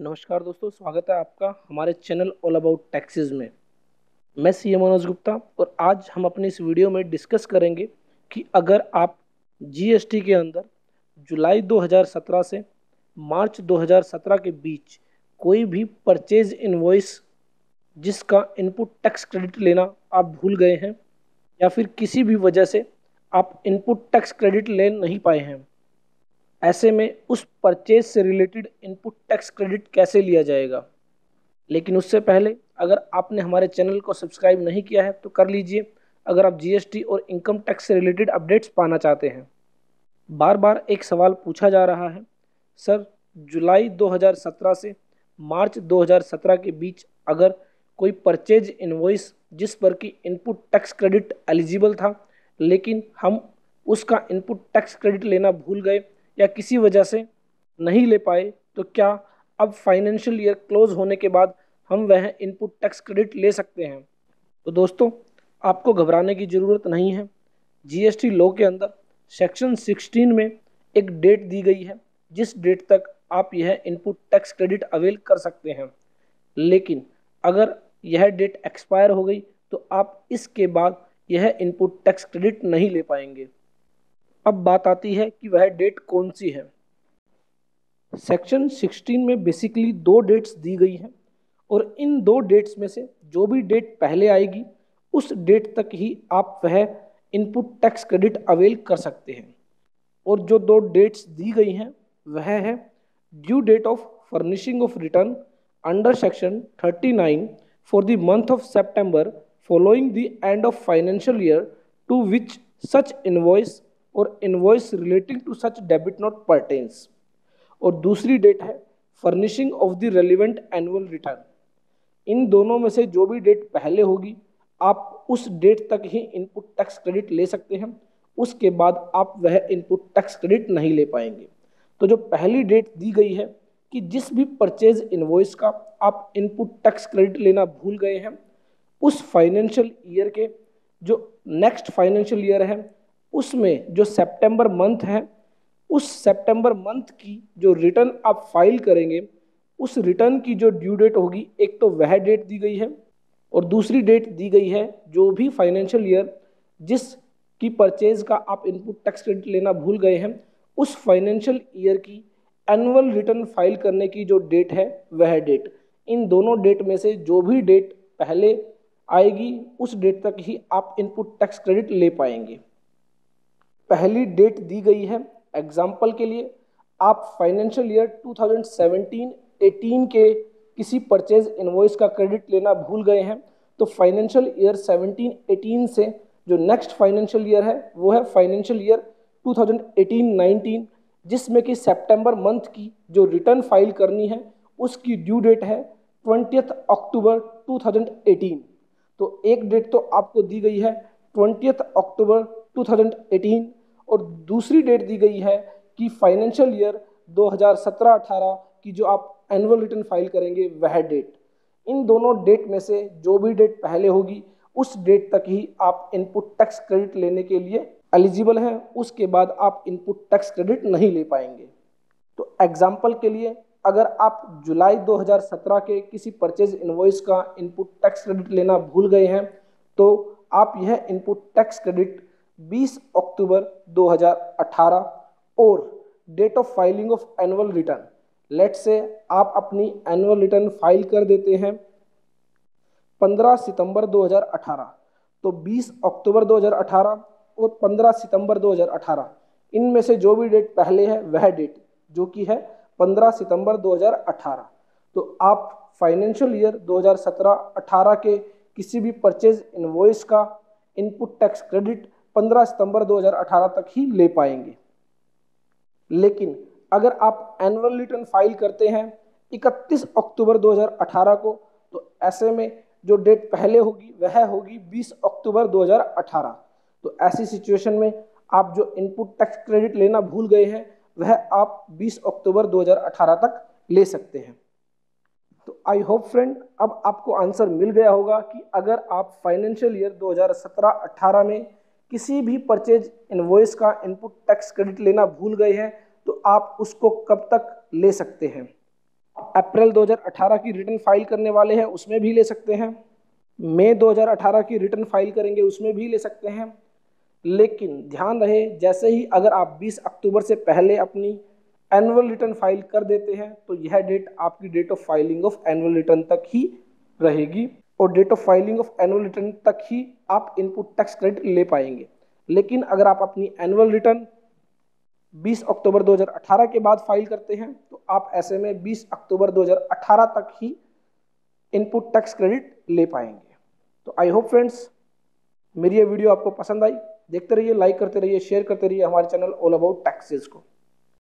नमस्कार दोस्तों, स्वागत है आपका हमारे चैनल ऑल अबाउट टैक्सेस में। मैं सीएम मनोज गुप्ता और आज हम अपने इस वीडियो में डिस्कस करेंगे कि अगर आप जीएसटी के अंदर जुलाई 2017 से मार्च 2017 के बीच कोई भी परचेज इनवॉइस जिसका इनपुट टैक्स क्रेडिट लेना आप भूल गए हैं या फिर किसी भी वजह से आप इनपुट टैक्स क्रेडिट ले नहीं पाए हैं, ऐसे में उस परचेज से रिलेटेड इनपुट टैक्स क्रेडिट कैसे लिया जाएगा। लेकिन उससे पहले अगर आपने हमारे चैनल को सब्सक्राइब नहीं किया है तो कर लीजिए, अगर आप जीएसटी और इनकम टैक्स से रिलेटेड अपडेट्स पाना चाहते हैं। बार बार एक सवाल पूछा जा रहा है, सर जुलाई 2017 से मार्च 2017 के बीच अगर कोई परचेज इनवॉइस जिस पर कि इनपुट टैक्स क्रेडिट एलिजिबल था लेकिन हम उसका इनपुट टैक्स क्रेडिट लेना भूल गए या किसी वजह से नहीं ले पाए, तो क्या अब फाइनेंशियल ईयर क्लोज होने के बाद हम वह इनपुट टैक्स क्रेडिट ले सकते हैं? तो दोस्तों, आपको घबराने की ज़रूरत नहीं है। जीएसटी लॉ के अंदर सेक्शन 16 में एक डेट दी गई है जिस डेट तक आप यह इनपुट टैक्स क्रेडिट अवेल कर सकते हैं, लेकिन अगर यह डेट एक्सपायर हो गई तो आप इसके बाद यह इनपुट टैक्स क्रेडिट नहीं ले पाएंगे। अब बात आती है कि वह डेट कौन सी है। सेक्शन 16 में बेसिकली दो डेट्स दी गई हैं और इन दो डेट्स में से जो भी डेट पहले आएगी उस डेट तक ही आप वह इनपुट टैक्स क्रेडिट अवेल कर सकते हैं। और जो दो डेट्स दी गई हैं वह है due date of furnishing of return under section 39 for the month of September following the end of financial year to which such invoice और invoice relating to such debit not pertains. और दूसरी date है furnishing of the relevant annual return. इन दोनों में से जो भी डेट पहले होगी आप उस डेट तक ही इनपुट टैक्स क्रेडिट ले सकते हैं, उसके बाद आप वह इनपुट टैक्स क्रेडिट नहीं ले पाएंगे। तो जो पहली डेट दी गई है कि जिस भी परचेज इनवॉइस का आप इनपुट टैक्स क्रेडिट लेना भूल गए हैं, उस फाइनेंशियल ईयर के जो नेक्स्ट फाइनेंशियल ईयर है उसमें जो सितंबर मंथ है उस सितंबर मंथ की जो रिटर्न आप फाइल करेंगे उस रिटर्न की जो ड्यू डेट होगी, एक तो वह डेट दी गई है और दूसरी डेट दी गई है जो भी फाइनेंशियल ईयर जिस की परचेज का आप इनपुट टैक्स क्रेडिट लेना भूल गए हैं उस फाइनेंशियल ईयर की एनुअल रिटर्न फाइल करने की जो डेट है वह डेट। इन दोनों डेट में से जो भी डेट पहले आएगी उस डेट तक ही आप इनपुट टैक्स क्रेडिट ले पाएंगे। पहली डेट दी गई है, एग्जाम्पल के लिए आप फाइनेंशियल ईयर 2017-18 के किसी परचेज इनवॉइस का क्रेडिट लेना भूल गए हैं तो फाइनेंशियल ईयर 17-18 से जो नेक्स्ट फाइनेंशियल ईयर है वो है फाइनेंशियल ईयर 2018-19 जिसमें कि सितंबर मंथ की जो रिटर्न फाइल करनी है उसकी ड्यू डेट है 20 अक्टूबर 2018। तो एक डेट तो आपको दी गई है 20 अक्टूबर 2018 और दूसरी डेट दी गई है कि फाइनेंशियल ईयर 2017-18 की जो आप एनुअल रिटर्न फाइल करेंगे वह डेट। इन दोनों डेट में से जो भी डेट पहले होगी उस डेट तक ही आप इनपुट टैक्स क्रेडिट लेने के लिए एलिजिबल हैं, उसके बाद आप इनपुट टैक्स क्रेडिट नहीं ले पाएंगे। तो एग्जाम्पल के लिए अगर आप जुलाई 2017 के किसी परचेज इनवॉइस का इनपुट टैक्स क्रेडिट लेना भूल गए हैं तो आप यह इनपुट टैक्स क्रेडिट 20 अक्टूबर 2018 और date of filing of annual return, लेट्स से आप अपनी एनुअल रिटर्न फाइल कर देते हैं 15 सितंबर 2018 तो 20 अक्टूबर 2018 और 15 सितंबर 2018 इनमें से जो भी डेट पहले है वह डेट जो कि है 15 सितंबर 2018। तो आप फाइनेंशियल ईयर 2017-18 के किसी भी परचेज इनवॉइस का इनपुट टैक्स क्रेडिट 15 सितंबर 2018 तक ही ले पाएंगे। लेकिन अगर आप एनुअल रिटर्न फाइल करते हैं 31 अक्टूबर 2018 को तो ऐसे में जो डेट पहले होगी वह होगी 20 अक्टूबर 2018। तो ऐसी सिचुएशन में आप जो इनपुट टैक्स क्रेडिट लेना भूल गए हैं वह आप 20 अक्टूबर 2018 तक ले सकते हैं। तो आई होप फ्रेंड अब आपको आंसर मिल गया होगा कि अगर आप फाइनेंशियल ईयर 2017-18 में किसी भी परचेज इनवॉइस का इनपुट टैक्स क्रेडिट लेना भूल गए हैं तो आप उसको कब तक ले सकते हैं। अप्रैल 2018 की रिटर्न फाइल करने वाले हैं उसमें भी ले सकते हैं, मई 2018 की रिटर्न फाइल करेंगे उसमें भी ले सकते हैं। लेकिन ध्यान रहे, जैसे ही अगर आप 20 अक्टूबर से पहले अपनी एनुअल रिटर्न फाइल कर देते हैं तो यह डेट आपकी date of filing of annual return तक ही रहेगी और date of filing of annual return तक ही आप इनपुट टैक्स क्रेडिट ले पाएंगे। लेकिन अगर आप अपनी एनुअल रिटर्न 20 अक्टूबर 2018 के बाद फाइल करते हैं तो आप ऐसे में 20 अक्टूबर 2018 तक ही इनपुट टैक्स क्रेडिट ले पाएंगे। तो आई होप फ्रेंड्स मेरी ये वीडियो आपको पसंद आई। देखते रहिए, लाइक करते रहिए, शेयर करते रहिए हमारे चैनल ऑल अबाउट टैक्सेस को।